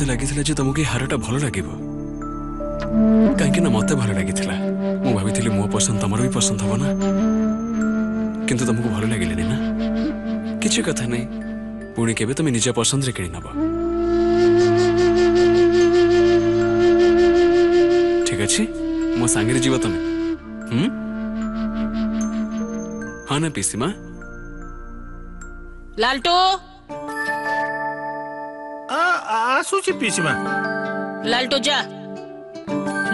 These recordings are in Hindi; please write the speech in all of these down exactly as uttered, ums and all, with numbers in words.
मत लगी तुमको हार भल लगे कहीं मत भल लगी भाई मो पसंद तुम भी पसंद हम ना कि तुमको भल लगे ना किसी कथा नहीं पुणी के तुम निज पसंद रे किनब ठीक अच्छे मो सांगे जीव तुम हाँ ना पीसीमा लालटो आसुची पीसीमा लालटो जा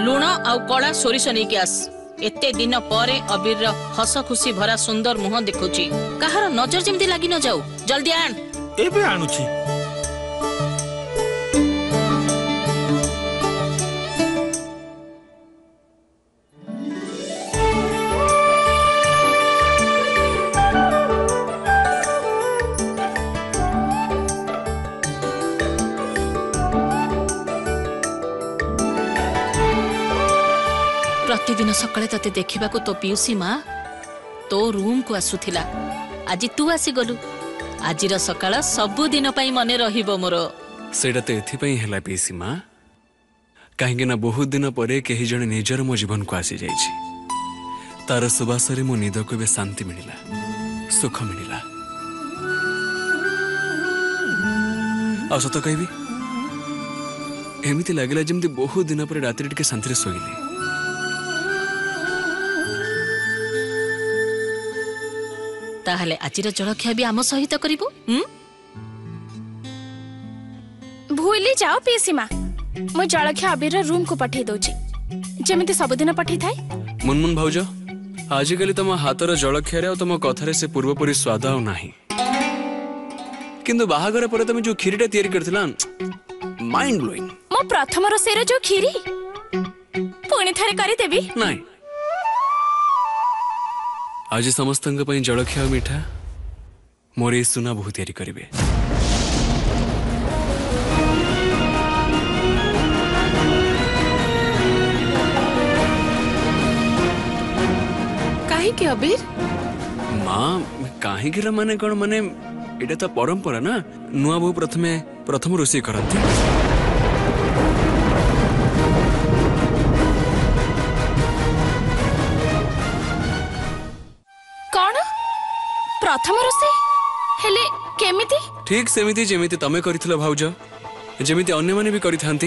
लुण आउ कड़ा सोरिष नहीं आस एते दिन पर अबीर हस खुशी भरा सुंदर मुह देखुची कहार नजर जमती लगी न जाऊ जल्दी आन एबे आनुची प्रतिदिन सकाले तते देखा को तो पीयूसी माँ तो रूम को आसुला आज तू आसीगलु आज सकाल सबुदिन मन रही मोर सेटा तो एला पीसी माँ कहीं बहुत दिन पर कहीं जड़े निजर मो जीवन को आसी जा तार सुबास मो निद को भी शांति मिलला सुख मिलला आ सत कहबी एमती लगे जमी बहुत दिन पर रात शांति शोली ताहले आजिर जलखिया भी आम सहित करिबो भूली जाओ पीसीमा मो जलखिया अबीर रूम को पठे दोची जेमिति सबदिन पठे थाए मुनमुन भौज आजि गली तम हातर जलखिया रे तम कथारे से पूर्वपरि स्वाद आउ नाही किंतु बाहागर पर तमे जो खिरीटा तयार करथिला माइंड ब्लोइंग मो प्रथम रोसे रे जो खिरी पुणी थारे करी देबी नाही आज समस्त जलखिया मिठा मोर ये सुना बहु तैयारी करेंगे काहे के अबीर माँ काहे के माने कौन माने एटा तो परंपरा ना नुआ बहु प्रथमे प्रथम रोषे करती प्रथम रोसे हेले केमिति ठीक सेमिति जेमिति तमे करिथला भाउज जेमिति अन्य माने भी करिथांती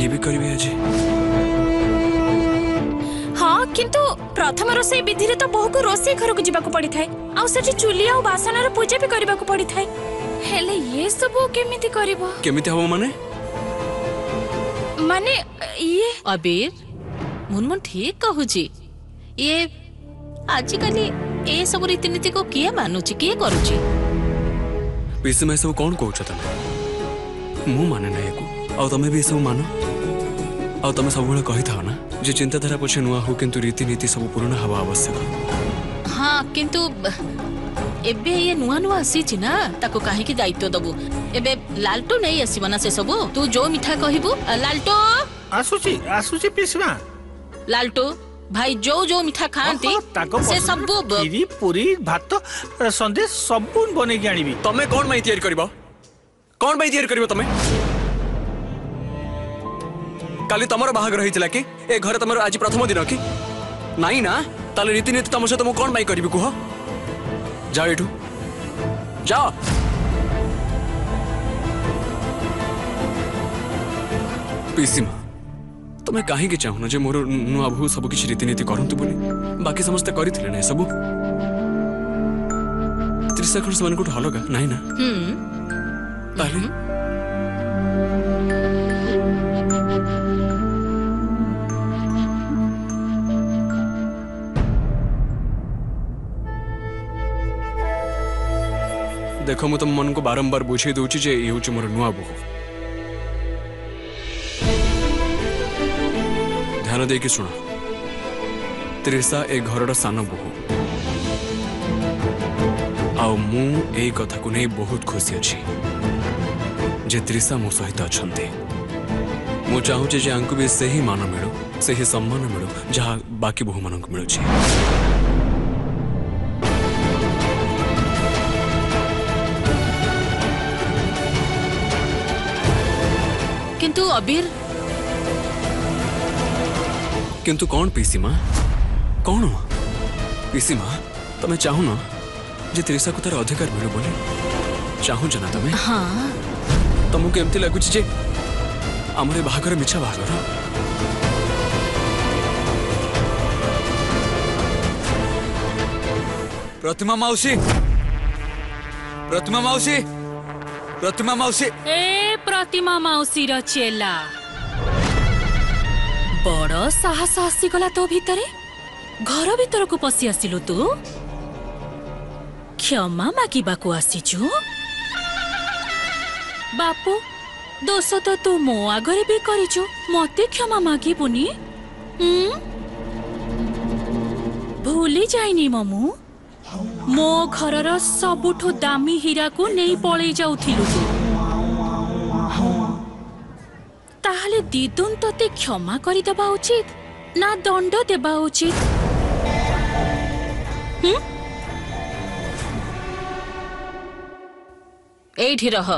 ये भी करबे आज हां किंतु प्रथम रोसे विधि रे तो बहु को रोसे घर को जीवा को पड़ी थाए आ सेठी चुली आ बासनर पूजा भी करबा को पड़ी थाए हेले ये सब केमिति करबो केमिति हो माने माने ये अबीर मुनमुन ठीक कहू जी ये आज कली ए सब रीति नीति को किए मानुची किए करूची पीसी में सब कौन कहू तमें मु माने ना को तमें भी सब मान आ तमें सब बेले कही था ना जे चिंताधारा पछे नुआ हो किंतु रीति नीति सब पुराना हवा आवश्यक हाँ किंतु एबे ये नुआ नुआ आसी छी ना ताको काहे की दायित्व दबु एबे लालटो नहीं आसीबो ना से सब तू जो मिठा कहबू लालटो आसुची आसुची पीसवा लालटो भाई जो जो मिठा खाती से सबु खीरी पूरी भात संदेश सबुन बने के आनिबी तमे कोन माई तयार करबो कोन माई तयार करबो तमे काली तमरो बाहाग रहितला कि ए घर तमरो आज प्रथम दिन कि नाही ना ताले रीति नीति तमसे तम कोन माई करबी कुहो जाओ एठू जाओ पीसीमा तुम्हें काहे के चाहूना जे मोर नुआ बहु सब किछ रीति नीति करंतु बोली बाकी समस्त करिथिले नै सब त्रिसा खर्च मान को ढालगा नाही ना हम ताले देखो मु तुम मन को बारंबार बुझे दोची जे ई होची मोर नुआ बहु ध्यान दे कि सुन त्रिशा ए घर सान बहु आउ मु ए कथा को नहीं बहुत खुशी अच्छी जे त्रिशा मो सहित अच्छे मु चाहूँ जे आंकु भी सही मान मिलू सही सम्मान मिलू जहाँ बाकी बहु मान मिलू किंतु अबीर किंतु कौन पीसी माँ कौन पीसी माँ तमें चाहू ना जे त्रिशा को तार अधिकार मिलू बोले चाहू जना तमें हाँ तमको एमती लगुच जे आमरे बाहागर मिछा बाहागर प्रतिमा मौसी प्रतिमा मौसी प्रतिमा मौसी ए प्रतिमा मौसी रो चेला बड़ साहस आसीगला तो भीतरे घर भीतर को पसी आसिलु तू क्षमा मागिबाकू आसीचु बापू दोष तो तू मो आगे भी करिचु मते क्षमा मागिबुनी भूली जाइनी ममु मो घरर सबुठु दामी हीरा को नहीं पळेई जाउथिलु तू ताहले दीदुन तते क्षमा करी देबा उचित ना दंड देबा उचित हम एठी रह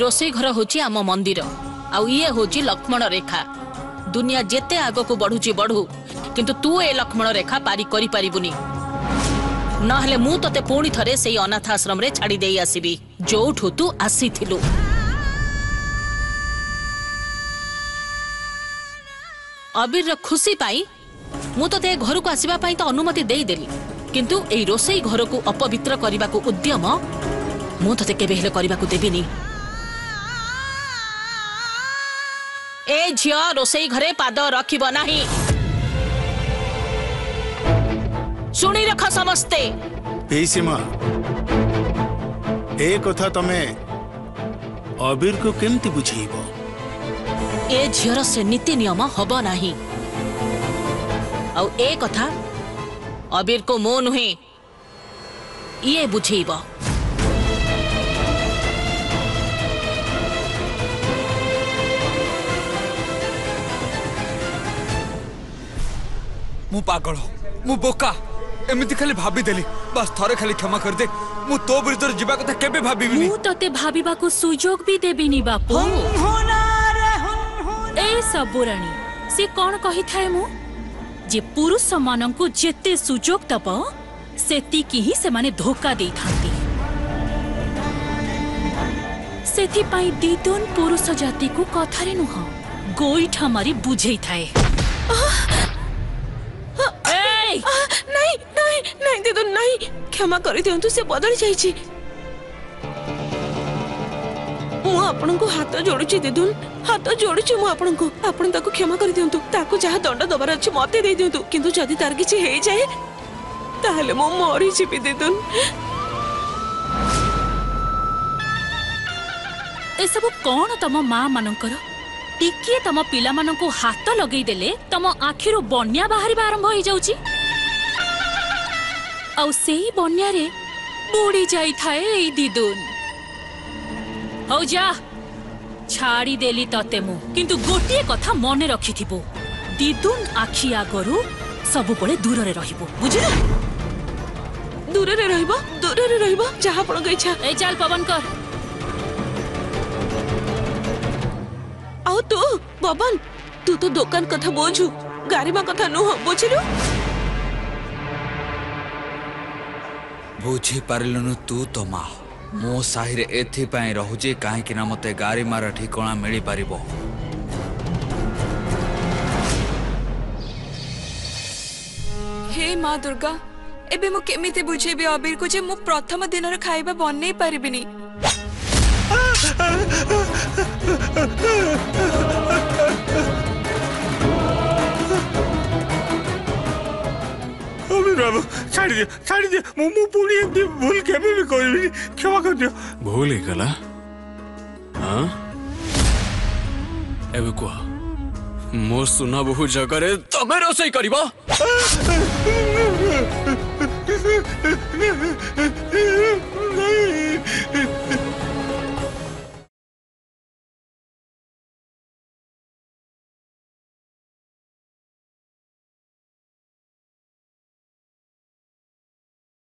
रोसे घर हूँ आम मंदिर आए हूँ लक्ष्मण रेखा दुनिया जेते आगो को बढ़ुची बढ़ू किंतु तू ए लक्ष्मण रेखा पारी करी पारिबुनी नहले मु तते पुणी थरे सेई अनाथ आश्रम रे छाड़ी देई आसीबी जोठू तू आसीथिलु अबीर रे खुशी पाई मु तते घर को आसीबा पाई तो अनुमति देई देली किंतु ए रोसेई घर को अपवित्र करबा को उद्यम मु तते केबे हेले करबा को देबिनी ए झियो रोसेई घरे पाद रखिबो नाही सुनी रख समस्ते पीसीमा ए कथा तमे अबीर को केमती बुझाइबो ए झियर से नीति नियम हबो नाही औ ए कथा अबीर को मो नुहे ये बुझाइबो मु पागल हो मु बोका एमिति खाली भाभी देली बस थरे खाली क्षमा कर दे मु तो बिरदर जीवा कथा केबे भाभी बिनी मु तते भाबीबा को सुजोग भी देबिनी बापू हम होना रे हम ए सबुराणी से कोन कहि थाए मु जे पुरुष मानन को जेते सुजोग तपो सेती की ही से माने धोखा देई थांती सेती पाई दीदोन पुरुष जाति को कथा रे नुह गोईठा मारी बुझेई थाए नहीं नहीं नहीं दीदू नहीं क्षमा कर दिंतु से बदल जाइए मु आपन को हाथ जोड़ुची दीदू हाथ जोड़ुची मु आपन को आपन ताको क्षमा कर दिंतु ताको जहा दंड दबार अछि मते दे दिंतु किंतु जदी तार किछि हे जाए ताहले मु मरि जिबि दीदू ए सब कोन तम मां मानकर टिकिए तम पिला मानन को हाथ लगई देले तम आखिरो बन्या बाहरी आरंभ होई जाउची औ सेही बन्यारे बुड़ी जाई थाए ए दीदुन हो जा छाड़ी देली तते मु किंतु गोटिए कथा मने रखिथिबो दीदुन आखी आगरु सब बळे दूर रे रहिबो बुझिलु दूर रे रहिबो दूर रे रहिबो जहां पण गइछा ए चल पवन कर औ तू बबन तू तो दुकान कथा बोझु गारिमा कथा नु हो बुझिलु बुझी पारिलुनु तू तो माँ मो साहिरे एथिपाई रहुजे काहेकि ना मते गारिमार ठिकाणा मिली पारिबो हे माँ दुर्गा एबे मु केमिते बुझेबे अबीर को जे मु प्रथम दिनर खाइबा बननै पारिबिनी छाड़ी दियो, छाड़ी दियो, मु मु पूरी एकदम भूल के भी भी कोई भी क्षमा कर दियो। भूल ही गला, हाँ? एवे कुआ, मोर सुना बहुत जगह रे, तमें रोसे ही करीबा। नहीं।